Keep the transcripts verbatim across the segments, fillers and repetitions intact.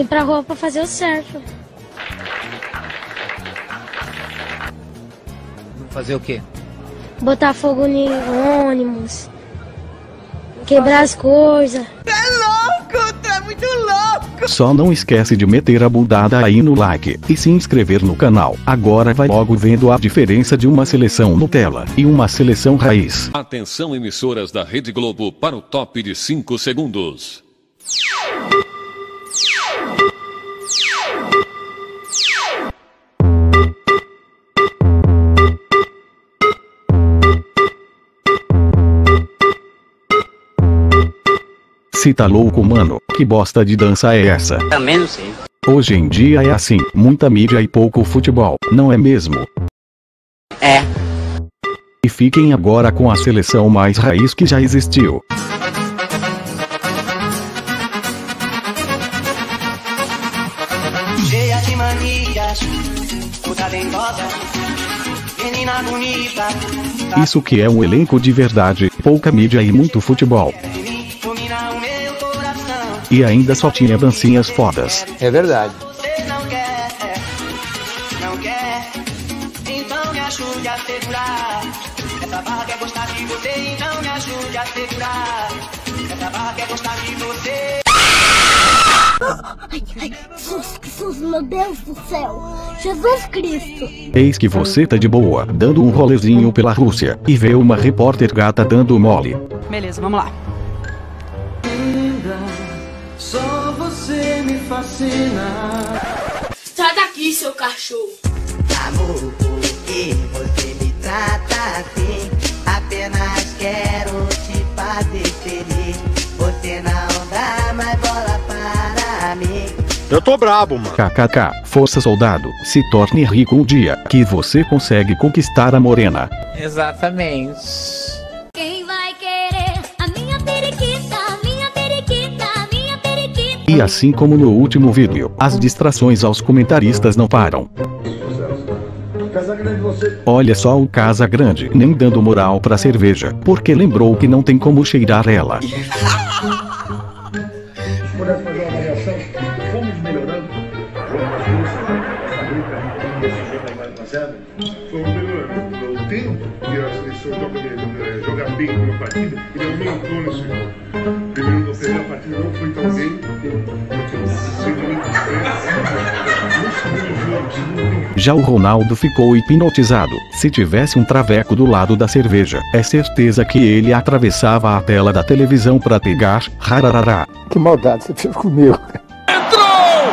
ir pra rua pra fazer o surf. Fazer o quê? Botar fogo em ônibus, quebrar as coisas. Tá louco, tá muito louco. Só não esquece de meter a bundada aí no like e se inscrever no canal. Agora vai logo vendo a diferença de uma seleção Nutella e uma seleção raiz. Atenção, emissoras da Rede Globo, para o top de cinco segundos. Se tá louco, mano, que bosta de dança é essa? Também não sei. Hoje em dia é assim, muita mídia e pouco futebol, não é mesmo? É. E fiquem agora com a seleção mais raiz que já existiu. Cheia de manias, puta dengosa, menina bonita. Isso que é um elenco de verdade, pouca mídia e muito futebol. E ainda só tinha dancinhas fodas. É verdade. Você não quer, não quer, então me ajude a segurar. Essa barra quer gostar de você, então me ajude a segurar. Essa barra quer gostar de você. Ai, ai, Jesus, Jesus, meu Deus do céu, Jesus Cristo. Eis que você tá de boa, dando um rolezinho pela Rússia, e vê uma repórter gata dando mole. Beleza, vamos lá. Só você me fascina. Sai daqui, seu cachorro. Amor, porque você me trata assim? Apenas quero te fazer feliz. Você não dá mais bola para mim. Eu tô brabo, mano. Kkk, força soldado. Se torne rico um dia, que você consegue conquistar a morena. Exatamente. Quem vai querer a minha periquita? E assim como no último vídeo, as distrações aos comentaristas não param. Olha só o Casagrande nem dando moral pra cerveja, porque lembrou que não tem como cheirar ela. Já o Ronaldo ficou hipnotizado. Se tivesse um traveco do lado da cerveja, é certeza que ele atravessava a tela da televisão pra pegar. Rararará. Que maldade você fez comigo. Entrou!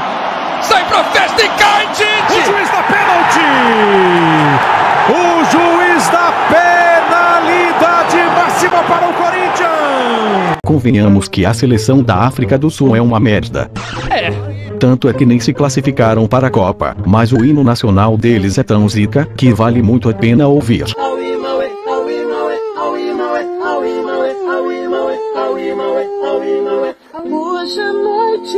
Sai pra festa e cai, Didi! O juiz dá pênalti! O juiz dá penalidade máxima para o Corinthians! Convenhamos que a seleção da África do Sul é uma merda. É. Tanto é que nem se classificaram para a Copa, mas o hino nacional deles é tão zica que vale muito a pena ouvir. Hoje à noite,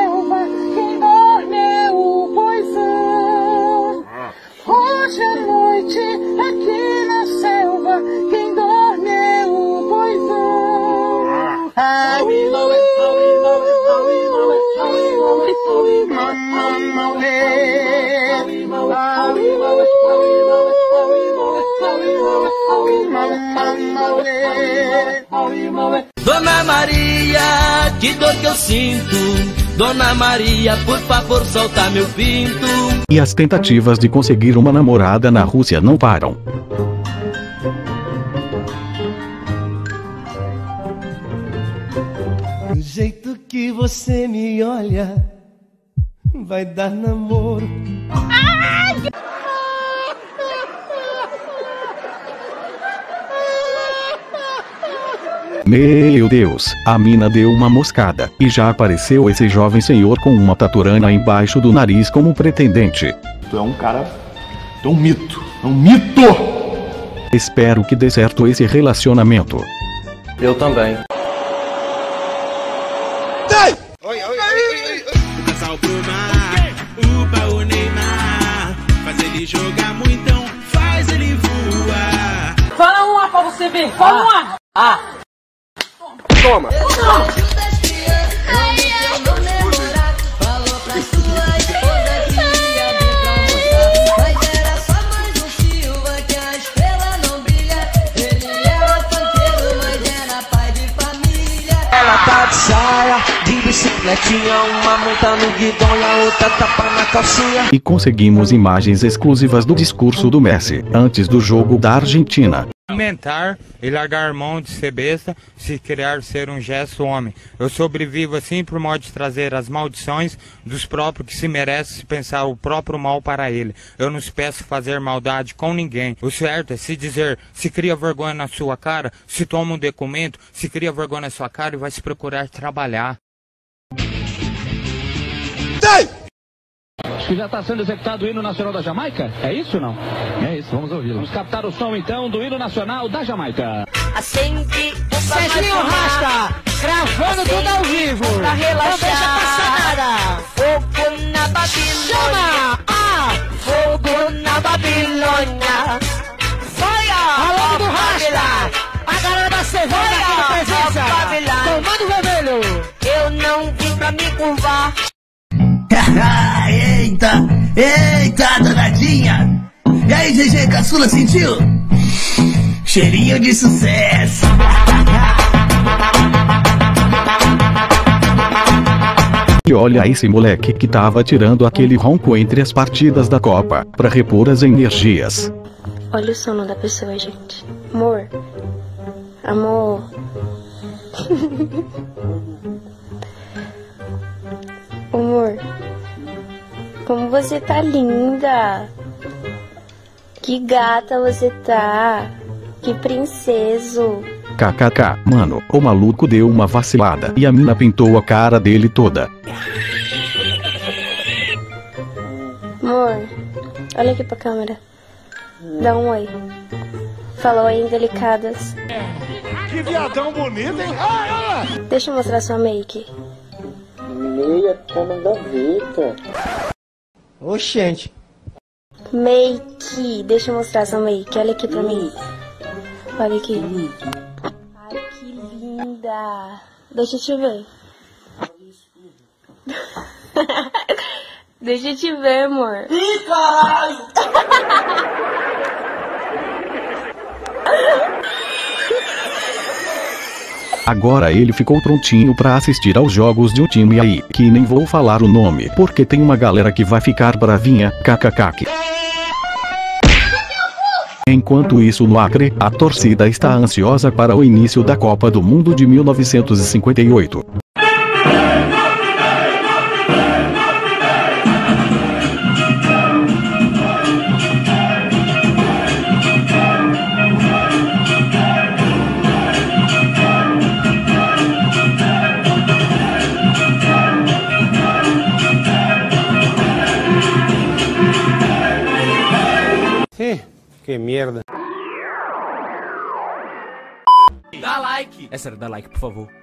aqui na selva, quem dorme é o poisão. Hoje à noite, aqui na selva, quem dorme é o poisão. Aui, aui, Dona Maria, que dor que eu sinto. Dona Maria, por favor, solta meu pinto. E as tentativas de conseguir uma namorada na Rússia não param. Do jeito que você me olha, vai dar namoro. Ai! Meu Deus, a mina deu uma moscada, e já apareceu esse jovem senhor com uma taturana embaixo do nariz como pretendente. Tu é um cara, tu é um mito, é um mito! Espero que dê certo esse relacionamento. Eu também. Ai! Oi, oi, oi, oi. Fala uma pra você ver, fala uma! Ah! Toma! Toma. Toma. bicicletinha, uma monta no guidão e a outra tapa na calcinha. E conseguimos imagens exclusivas do discurso do Messi antes do jogo da Argentina. Aumentar e largar mão de ser besta, se criar ser um gesto homem. Eu sobrevivo assim por modo de trazer as maldições dos próprios que se merecem, se pensar o próprio mal para ele. Eu não se peço fazer maldade com ninguém. O certo é se dizer, se cria vergonha na sua cara, se toma um documento, se cria vergonha na sua cara e vai se procurar trabalhar. Que já está sendo executado o hino nacional da Jamaica? É isso ou não? É isso, vamos ouvi-lo. Vamos captar o som então do hino nacional da Jamaica. Acende o Serginho Rasta, gravando tudo ao vivo. Tá relaxada. Não deixa passar nada. Fogo na Babilônia. Chama! Ah! Fogo na Babilônia. Foi a alô do Rasta. A galera da Cevada aqui na presença. Comando vermelho. Eu não vim pra me curvar. Eita, eita, danadinha. E aí, G G, caçula, sentiu? Cheirinho de sucesso. E olha esse moleque que tava tirando aquele ronco entre as partidas da Copa, pra repor as energias. Olha o sono da pessoa, gente. Amor. Amor. Amor, como você tá linda, que gata você tá, que princeso. Kkk, mano, o maluco deu uma vacilada e a mina pintou a cara dele toda. Amor, olha aqui pra câmera, dá um oi. Falou aí, delicadas. Que viadão bonito, hein? Ah, ah! Deixa eu mostrar sua make. Meia toma gaveta. Oxente. Make. Deixa eu mostrar essa make. Olha aqui pra mim. Olha aqui. Ai, que linda. Deixa eu te ver. Deixa eu te ver, amor. Ih, caralho! Agora ele ficou prontinho pra assistir aos jogos de um time aí, que nem vou falar o nome, porque tem uma galera que vai ficar bravinha, kkk. Enquanto isso no Acre, a torcida está ansiosa para o início da Copa do Mundo de mil novecentos e cinquenta e oito. Que merda. Dá like. É sério, dá like, por favor.